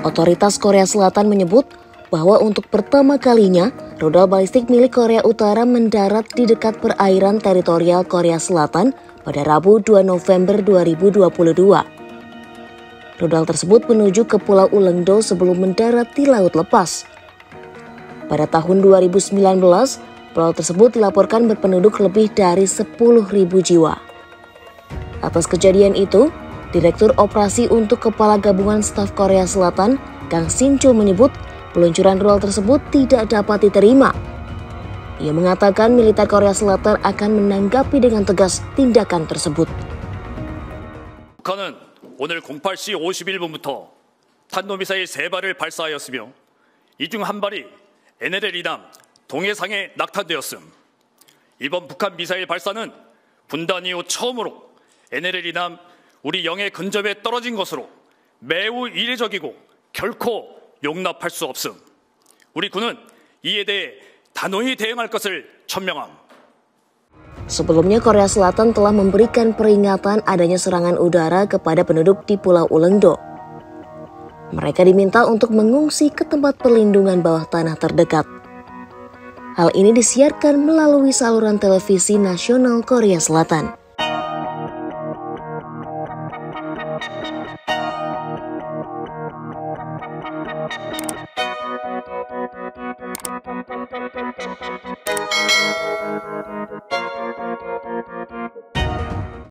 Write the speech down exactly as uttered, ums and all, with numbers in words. Otoritas Korea Selatan menyebut bahwa untuk pertama kalinya, rudal balistik milik Korea Utara mendarat di dekat perairan teritorial Korea Selatan pada Rabu dua November dua ribu dua puluh dua. Rudal tersebut menuju ke Pulau Ulleungdo sebelum mendarat di Laut Lepas. Pada tahun dua ribu sembilan belas, pulau tersebut dilaporkan berpenduduk lebih dari sepuluh ribu jiwa. Atas kejadian itu, Direktur Operasi untuk Kepala Gabungan Staf Korea Selatan, Kang Sin-cho menyebut peluncuran rudal tersebut tidak dapat diterima. Ia mengatakan militer Korea Selatan akan menanggapi dengan tegas tindakan tersebut. 북한은 오늘 오후 여덟 시 오십일 분부터 탄도미사일 세 발을 발사하였으며 이중 한 발이 엔엘엘 이남 동해상에 낙탄되었음. 이번 북한 미사일 발사는 분단 이후 처음으로 엔엘엘 이남 우리 영해 근접에 떨어진 것으로 매우 이례적이고 결코 용납할 수 없음. 우리 군은 이에 대해 단호히 대응할 것을 천명함. Sebelumnya Korea Selatan telah memberikan peringatan adanya serangan udara kepada penduduk di Pulau Ulleungdo. Mereka diminta untuk mengungsi ke tempat perlindungan bawah tanah terdekat. Hal ini disiarkan melalui saluran televisi nasional Korea Selatan. Thank you.